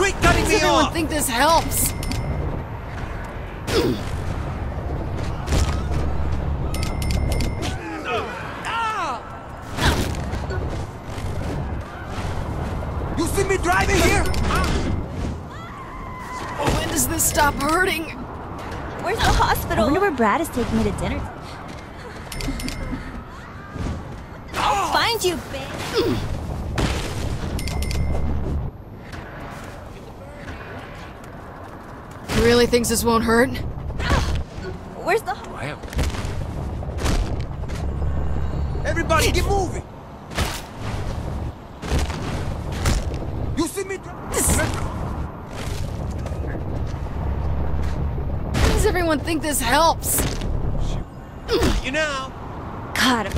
Quit cutting me off! Does everyone think this helps? You see me driving here? When does this stop hurting? Where's the hospital? I wonder where Brad is taking me to dinner. I'll find you, bitch! You really thinks this won't hurt? Where's the... Everybody get moving! You see me... Why does everyone think this helps? You know... God...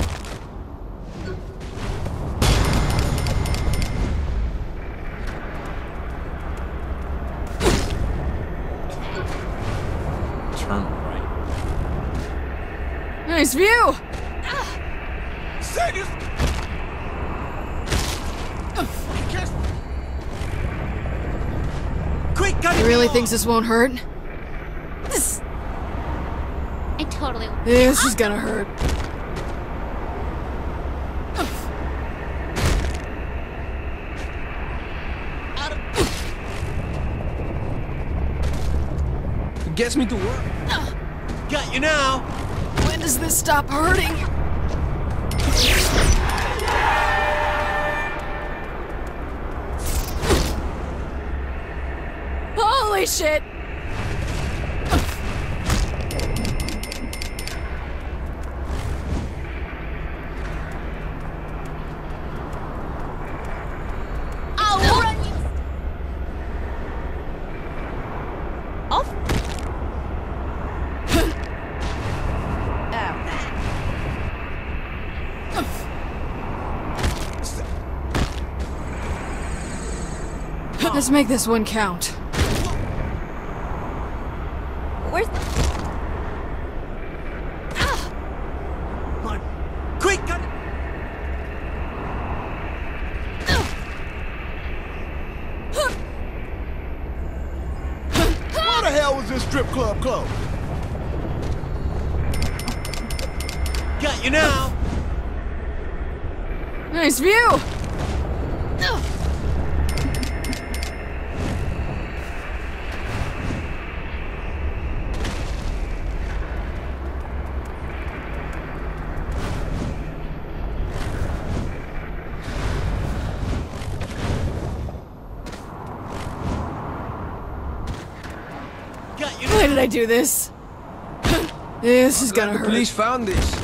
Nice view! Serious? Quick, cut it! He really thinks this won't hurt? It totally won't. This is gonna hurt. It gets me to work. Got you now! When does this stop hurting? Holy shit! Let's make this one count. Where's the... Quick! Why the hell was this strip club closed? Got you now! Nice view! Why did I do this? This is gonna hurt. The police found this.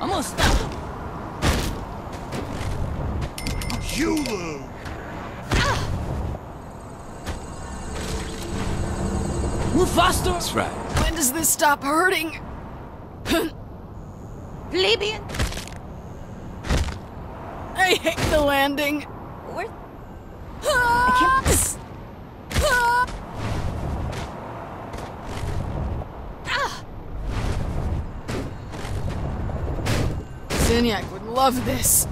I'm gonna stop. You lose. Move faster. That's right. When does this stop hurting? Plebeian. I hate the landing. Where? I can't. Zinyak would love this.